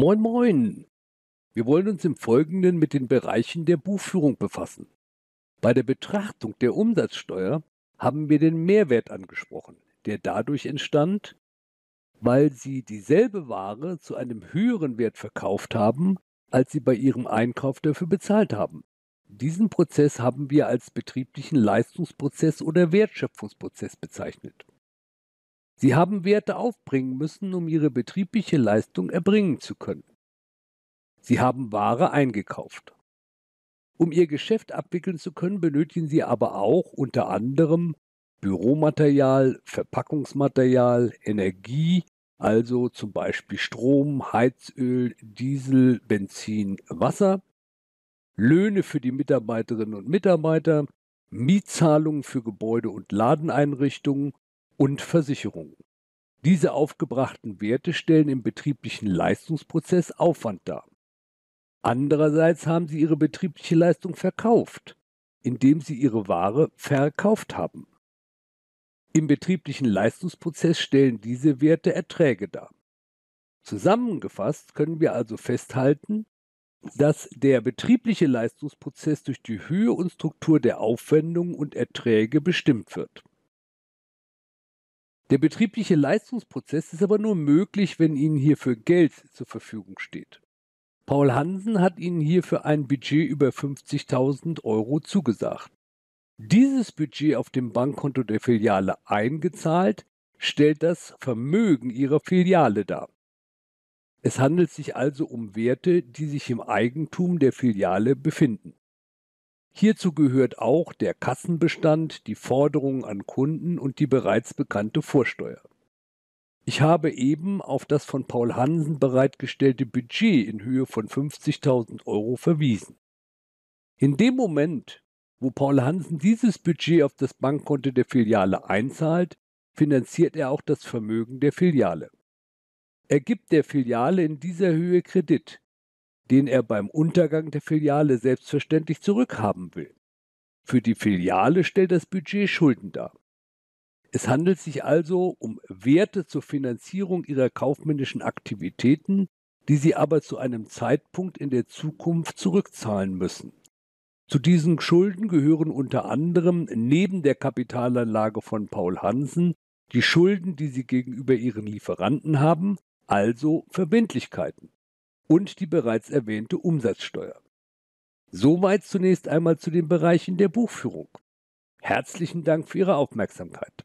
Moin Moin! Wir wollen uns im Folgenden mit den Bereichen der Buchführung befassen. Bei der Betrachtung der Umsatzsteuer haben wir den Mehrwert angesprochen, der dadurch entstand, weil Sie dieselbe Ware zu einem höheren Wert verkauft haben, als Sie bei Ihrem Einkauf dafür bezahlt haben. Diesen Prozess haben wir als betrieblichen Leistungsprozess oder Wertschöpfungsprozess bezeichnet. Sie haben Werte aufbringen müssen, um Ihre betriebliche Leistung erbringen zu können. Sie haben Ware eingekauft. Um Ihr Geschäft abwickeln zu können, benötigen Sie aber auch unter anderem Büromaterial, Verpackungsmaterial, Energie, also zum Beispiel Strom, Heizöl, Diesel, Benzin, Wasser, Löhne für die Mitarbeiterinnen und Mitarbeiter, Mietzahlungen für Gebäude und Ladeneinrichtungen und Versicherungen. Diese aufgebrachten Werte stellen im betrieblichen Leistungsprozess Aufwand dar. Andererseits haben Sie Ihre betriebliche Leistung verkauft, indem Sie Ihre Ware verkauft haben. Im betrieblichen Leistungsprozess stellen diese Werte Erträge dar. Zusammengefasst können wir also festhalten, dass der betriebliche Leistungsprozess durch die Höhe und Struktur der Aufwendungen und Erträge bestimmt wird. Der betriebliche Leistungsprozess ist aber nur möglich, wenn Ihnen hierfür Geld zur Verfügung steht. Paul Hansen hat Ihnen hierfür ein Budget über 50.000 € zugesagt. Dieses Budget auf dem Bankkonto der Filiale eingezahlt, stellt das Vermögen Ihrer Filiale dar. Es handelt sich also um Werte, die sich im Eigentum der Filiale befinden. Hierzu gehört auch der Kassenbestand, die Forderungen an Kunden und die bereits bekannte Vorsteuer. Ich habe eben auf das von Paul Hansen bereitgestellte Budget in Höhe von 50.000 € verwiesen. In dem Moment, wo Paul Hansen dieses Budget auf das Bankkonto der Filiale einzahlt, finanziert er auch das Vermögen der Filiale. Er gibt der Filiale in dieser Höhe Kredit, den er beim Untergang der Filiale selbstverständlich zurückhaben will. Für die Filiale stellt das Budget Schulden dar. Es handelt sich also um Werte zur Finanzierung ihrer kaufmännischen Aktivitäten, die sie aber zu einem Zeitpunkt in der Zukunft zurückzahlen müssen. Zu diesen Schulden gehören unter anderem neben der Kapitalanlage von Paul Hansen die Schulden, die sie gegenüber ihren Lieferanten haben, also Verbindlichkeiten, und die bereits erwähnte Umsatzsteuer. Soweit zunächst einmal zu den Bereichen der Buchführung. Herzlichen Dank für Ihre Aufmerksamkeit.